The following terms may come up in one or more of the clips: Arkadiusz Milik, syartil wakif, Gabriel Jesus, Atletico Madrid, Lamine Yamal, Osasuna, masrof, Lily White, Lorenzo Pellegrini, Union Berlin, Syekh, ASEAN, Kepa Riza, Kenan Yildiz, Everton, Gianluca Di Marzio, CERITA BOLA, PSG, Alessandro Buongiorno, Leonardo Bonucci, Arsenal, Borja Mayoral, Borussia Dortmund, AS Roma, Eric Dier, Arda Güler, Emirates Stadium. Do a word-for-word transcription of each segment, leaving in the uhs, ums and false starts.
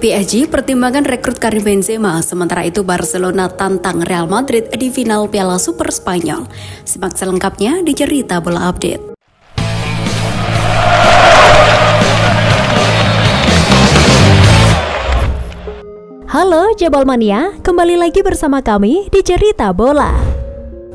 P S G pertimbangkan rekrut Karim Benzema, sementara itu Barcelona tantang Real Madrid di final Piala Super Spanyol. Simak selengkapnya di Cerita Bola Update. Halo Jabal Mania, kembali lagi bersama kami di Cerita Bola.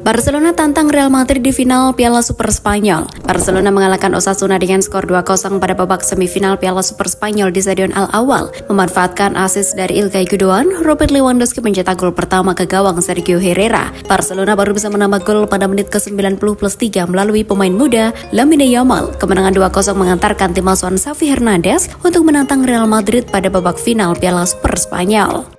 Barcelona tantang Real Madrid di final Piala Super Spanyol. Barcelona mengalahkan Osasuna dengan skor dua kosong pada babak semifinal Piala Super Spanyol di Stadion Al Awal. Memanfaatkan assist dari Ilkay Gundogan, Robert Lewandowski mencetak gol pertama ke gawang Sergio Herrera. Barcelona baru bisa menambah gol pada menit ke sembilan puluh plus tiga melalui pemain muda Lamine Yamal. Kemenangan dua kosong mengantarkan tim asuhan Xavi Hernandez untuk menantang Real Madrid pada babak final Piala Super Spanyol.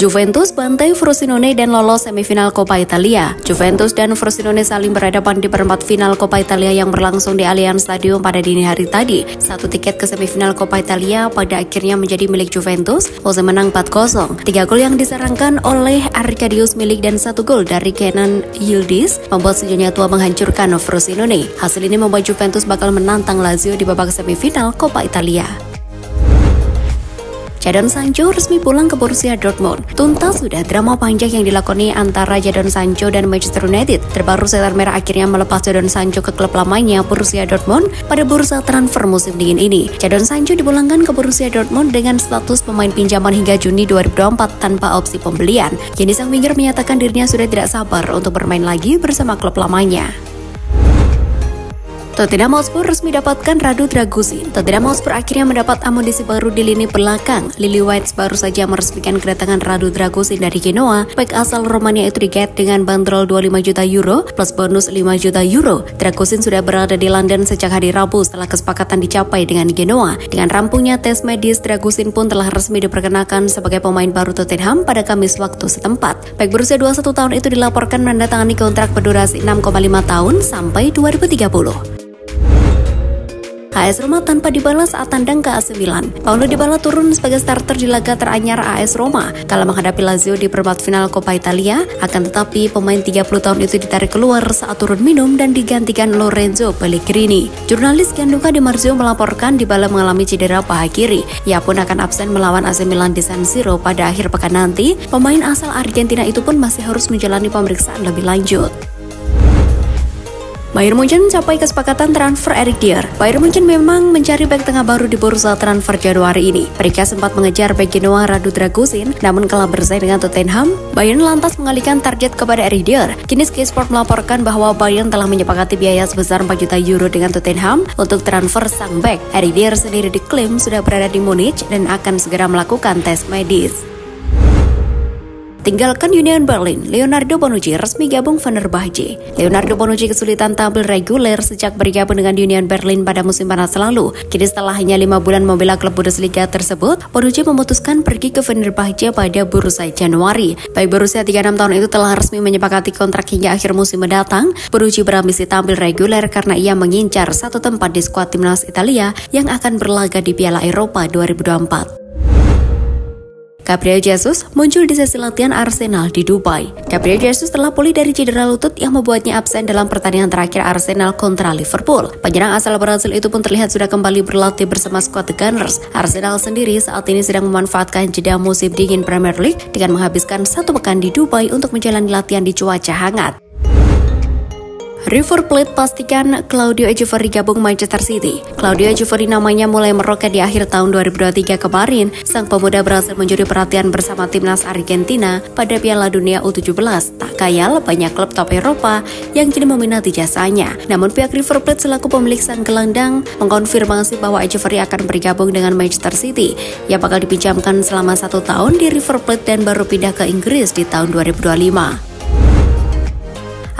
Juventus bantai Frosinone dan lolos semifinal Coppa Italia. Juventus dan Frosinone saling berhadapan di perempat final Coppa Italia yang berlangsung di Allianz Stadium pada dini hari tadi. Satu tiket ke semifinal Coppa Italia pada akhirnya menjadi milik Juventus. Jose menang empat kosong. Tiga gol yang diserangkan oleh Arkadiusz Milik dan satu gol dari Kenan Yildiz membuat Sejunia Tua menghancurkan Frosinone. Hasil ini membuat Juventus bakal menantang Lazio di babak semifinal Coppa Italia. Jadon Sancho resmi pulang ke Borussia Dortmund. Tuntas sudah drama panjang yang dilakoni antara Jadon Sancho dan Manchester United. Terbaru setan merah akhirnya melepas Jadon Sancho ke klub lamanya Borussia Dortmund pada bursa transfer musim dingin ini. Jadon Sancho dipulangkan ke Borussia Dortmund dengan status pemain pinjaman hingga Juni dua ribu dua puluh empat tanpa opsi pembelian. Kini sang winger menyatakan dirinya sudah tidak sabar untuk bermain lagi bersama klub lamanya. Tottenham Hotspur resmi dapatkan Radu Dragusin. Tottenham Hotspur akhirnya mendapat amunisi baru di lini belakang. Lily White baru saja meresmikan kedatangan Radu Dragusin dari Genoa. Bek asal Romania itu diget dengan bandrol dua puluh lima juta euro plus bonus lima juta euro. Dragusin sudah berada di London sejak hari Rabu setelah kesepakatan dicapai dengan Genoa. Dengan rampungnya tes medis, Dragusin pun telah resmi diperkenalkan sebagai pemain baru Tottenham pada Kamis waktu setempat. Bek berusia dua puluh satu tahun itu dilaporkan menandatangani kontrak berdurasi enam koma lima tahun sampai dua ribu tiga puluh. A S Roma tanpa dibalas saat tandang ke A C Milan. Paulo Dybala turun sebagai starter di laga teranyar A S Roma kala menghadapi Lazio di perempat final Coppa Italia. Akan tetapi pemain tiga puluh tahun itu ditarik keluar saat turun minum dan digantikan Lorenzo Pellegrini. Jurnalis Gianluca Di Marzio melaporkan Dybala mengalami cedera paha kiri. Ia pun akan absen melawan A C Milan di San Siro pada akhir pekan nanti. Pemain asal Argentina itu pun masih harus menjalani pemeriksaan lebih lanjut. Bayern Munchen mencapai kesepakatan transfer Eric Dier. Bayern Munchen memang mencari bek tengah baru di bursa transfer Januari ini. Mereka sempat mengejar bek Genoa Radu Dragusin, namun kalah bersaing dengan Tottenham. Bayern lantas mengalihkan target kepada Eric Dier. Kini Sky Sport melaporkan bahwa Bayern telah menyepakati biaya sebesar empat juta euro dengan Tottenham untuk transfer sang bek. Eric Dier sendiri diklaim sudah berada di Munich dan akan segera melakukan tes medis. Tinggalkan Union Berlin, Leonardo Bonucci resmi gabung Fenerbahce. Leonardo Bonucci kesulitan tampil reguler sejak bergabung dengan Union Berlin pada musim panas lalu. Kini setelah hanya lima bulan membela klub Bundesliga tersebut, Bonucci memutuskan pergi ke Fenerbahce pada bursa Januari. Baik berusia tiga puluh enam tahun itu telah resmi menyepakati kontrak hingga akhir musim mendatang. Bonucci berambisi tampil reguler karena ia mengincar satu tempat di skuad timnas Italia yang akan berlaga di Piala Eropa dua ribu dua puluh empat. Gabriel Jesus muncul di sesi latihan Arsenal di Dubai. Gabriel Jesus telah pulih dari cedera lutut yang membuatnya absen dalam pertandingan terakhir Arsenal kontra Liverpool. Penyerang asal Brazil itu pun terlihat sudah kembali berlatih bersama skuad The Gunners. Arsenal sendiri saat ini sedang memanfaatkan jeda musim dingin Premier League dengan menghabiskan satu pekan di Dubai untuk menjalani latihan di cuaca hangat. River Plate pastikan Claudio Echeverri gabung Manchester City. Claudio Echeverri namanya mulai meroket di akhir tahun dua ribu dua puluh tiga kemarin. Sang pemuda berhasil mencuri perhatian bersama timnas Argentina pada Piala Dunia U tujuh belas. Tak kayal banyak klub top Eropa yang kini meminati jasanya. Namun pihak River Plate selaku pemilik sang gelandang mengkonfirmasi bahwa Echeverri akan bergabung dengan Manchester City. Ia bakal dipinjamkan selama satu tahun di River Plate dan baru pindah ke Inggris di tahun dua ribu dua puluh lima.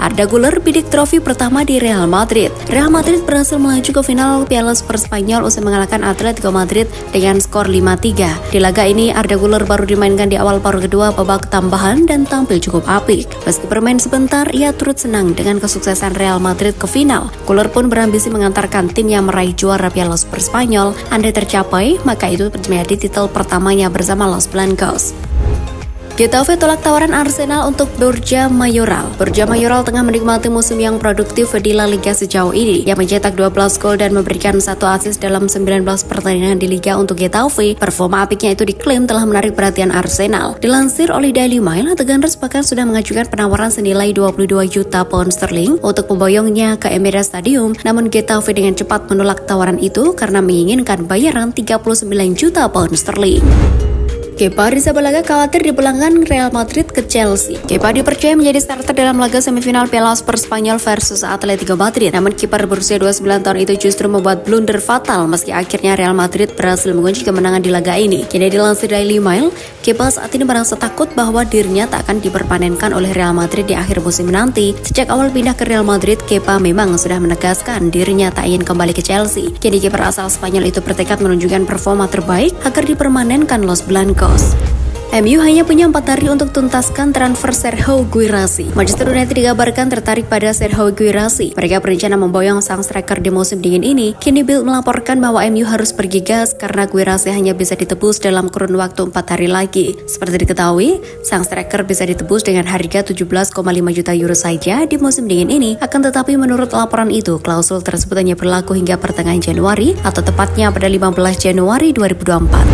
Arda Güler bidik trofi pertama di Real Madrid. Real Madrid berhasil melaju ke final Piala Super Spanyol usai mengalahkan Atletico Madrid dengan skor lima tiga. Di laga ini, Arda Güler baru dimainkan di awal paruh kedua babak tambahan dan tampil cukup apik. Meski bermain sebentar, ia turut senang dengan kesuksesan Real Madrid ke final. Güler pun berambisi mengantarkan tim yang meraih juara Piala Super Spanyol. Andai tercapai, maka itu menjadi titel pertamanya bersama Los Blancos. Getafe tolak tawaran Arsenal untuk Borja Mayoral. Borja Mayoral tengah menikmati musim yang produktif di La Liga sejauh ini. Yang mencetak dua belas gol dan memberikan satu assist dalam sembilan belas pertandingan di Liga untuk Getafe. Performa apiknya itu diklaim telah menarik perhatian Arsenal. Dilansir oleh Daily Mail, The Gunners bahkan sudah mengajukan penawaran senilai dua puluh dua juta pound sterling untuk memboyongnya ke Emirates Stadium. Namun Getafe dengan cepat menolak tawaran itu karena menginginkan bayaran tiga puluh sembilan juta pound sterling. Kepa Riza balaga khawatir dipulangkan Real Madrid ke Chelsea. Kepa dipercaya menjadi starter dalam laga semifinal Piala Super Spanyol versus Atletico Madrid. Namun kiper berusia dua puluh sembilan tahun itu justru membuat blunder fatal meski akhirnya Real Madrid berhasil mengunci kemenangan di laga ini. Kini dilansir Daily Mail, Kepa saat ini merasa takut bahwa dirinya tak akan diperpanenkan oleh Real Madrid di akhir musim nanti. Sejak awal pindah ke Real Madrid, Kepa memang sudah menegaskan dirinya tak ingin kembali ke Chelsea. Jadi kiper asal Spanyol itu bertekad menunjukkan performa terbaik agar dipermanenkan Los Blancos. M U hanya punya empat hari untuk tuntaskan transfer Serhou Guirassy. Manchester United dikabarkan tertarik pada Serhou Guirassy. Mereka berencana memboyong sang striker di musim dingin ini. Kini Bild melaporkan bahwa M U harus bergegas karena Guirassy hanya bisa ditebus dalam kurun waktu empat hari lagi. Seperti diketahui, sang striker bisa ditebus dengan harga tujuh belas koma lima juta euro saja di musim dingin ini. Akan tetapi menurut laporan itu, klausul tersebut hanya berlaku hingga pertengahan Januari atau tepatnya pada lima belas Januari dua ribu dua puluh empat.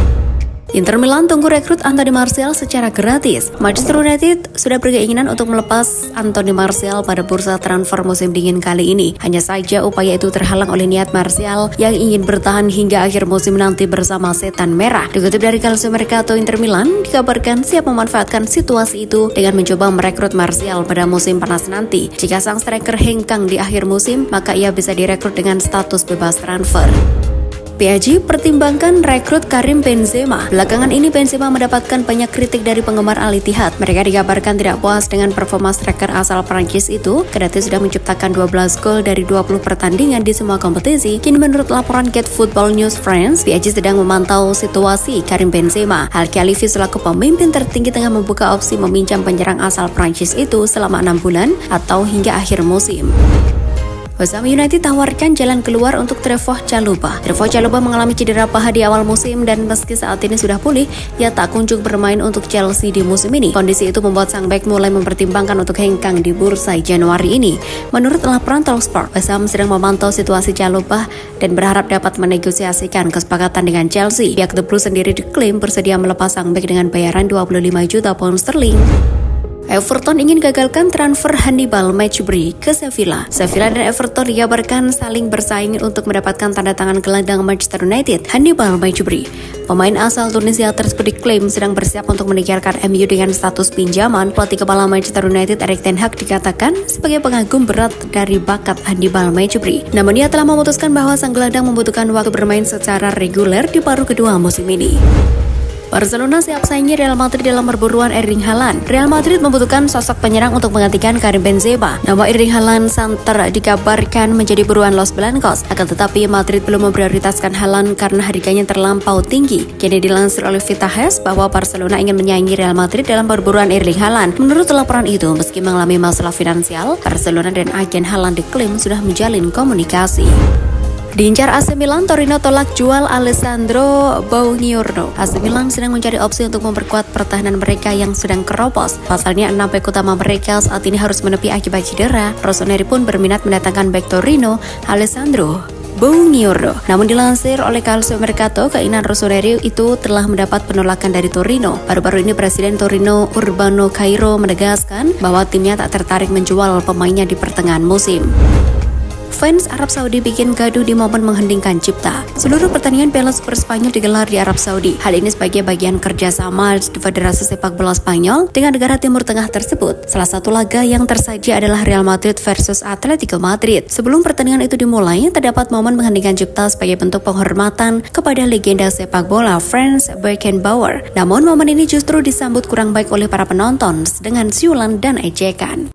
Inter Milan tunggu rekrut Anthony Martial secara gratis. Manchester United sudah berkeinginan untuk melepas Anthony Martial pada bursa transfer musim dingin kali ini. Hanya saja upaya itu terhalang oleh niat Martial yang ingin bertahan hingga akhir musim nanti bersama Setan Merah. Dikutip dari Calcio Mercato, Inter Milan dikabarkan siap memanfaatkan situasi itu dengan mencoba merekrut Martial pada musim panas nanti. Jika sang striker hengkang di akhir musim, maka ia bisa direkrut dengan status bebas transfer. P S G pertimbangkan rekrut Karim Benzema. Belakangan ini Benzema mendapatkan banyak kritik dari penggemar Al Ittihad. Mereka dikabarkan tidak puas dengan performa striker asal Prancis itu, kendati sudah menciptakan dua belas gol dari dua puluh pertandingan di semua kompetisi. Kini menurut laporan Get Football News France, P S G sedang memantau situasi Karim Benzema. Al Khalifi selaku pemimpin tertinggi tengah membuka opsi meminjam penyerang asal Prancis itu selama enam bulan atau hingga akhir musim. West Ham United tawarkan jalan keluar untuk Trevor Chalobah. Trevor Chalobah mengalami cedera paha di awal musim dan meski saat ini sudah pulih, ia tak kunjung bermain untuk Chelsea di musim ini. Kondisi itu membuat sang bek mulai mempertimbangkan untuk hengkang di bursa Januari ini. Menurut laporan Talksport, West Ham sedang memantau situasi Chalobah dan berharap dapat menegosiasikan kesepakatan dengan Chelsea. Pihak The Blues sendiri diklaim bersedia melepas sang bek dengan bayaran dua puluh lima juta pound sterling. Everton ingin gagalkan transfer Hannibal Mejbri ke Sevilla. Sevilla dan Everton dikabarkan saling bersaing untuk mendapatkan tanda tangan gelandang Manchester United, Hannibal Mejbri. Pemain asal Tunisia tersebut diklaim sedang bersiap untuk meninggalkan M U dengan status pinjaman. Pelatih kepala Manchester United Eric Ten Hag dikatakan sebagai pengagum berat dari bakat Hannibal Mejbri. Namun ia telah memutuskan bahwa sang gelandang membutuhkan waktu bermain secara reguler di paruh kedua musim ini. Barcelona siap saingi Real Madrid dalam perburuan Erling Haaland. Real Madrid membutuhkan sosok penyerang untuk menggantikan Karim Benzema. Nama Erling Haaland santer dikabarkan menjadi buruan Los Blancos. Akan tetapi Madrid belum memprioritaskan Haaland karena harganya terlampau tinggi. Kini dilansir oleh Vitahest bahwa Barcelona ingin menyaingi Real Madrid dalam perburuan Erling Haaland. Menurut laporan itu, meski mengalami masalah finansial, Barcelona dan agen Haaland diklaim sudah menjalin komunikasi. Diincar A C Milan, Torino tolak jual Alessandro Buongiorno. A C Milan sedang mencari opsi untuk memperkuat pertahanan mereka yang sedang keropos. Pasalnya enam bek utama mereka saat ini harus menepi akibat cedera. Rossoneri pun berminat mendatangkan bek Torino, Alessandro Buongiorno. Namun dilansir oleh Calcio Mercato, keinginan Rossoneri itu telah mendapat penolakan dari Torino. Baru-baru ini Presiden Torino Urbano Cairo menegaskan bahwa timnya tak tertarik menjual pemainnya di pertengahan musim. Fans Arab Saudi bikin gaduh di momen menghendingkan cipta. Seluruh pertandingan Piala Super Spanyol digelar di Arab Saudi. Hal ini sebagai bagian kerjasama Federasi Sepak Bola Spanyol dengan negara Timur Tengah tersebut. Salah satu laga yang tersaji adalah Real Madrid versus Atletico Madrid. Sebelum pertandingan itu dimulai, terdapat momen menghendingkan cipta sebagai bentuk penghormatan kepada legenda sepak bola Franz Beckenbauer. Namun momen ini justru disambut kurang baik oleh para penonton dengan siulan dan ejekan.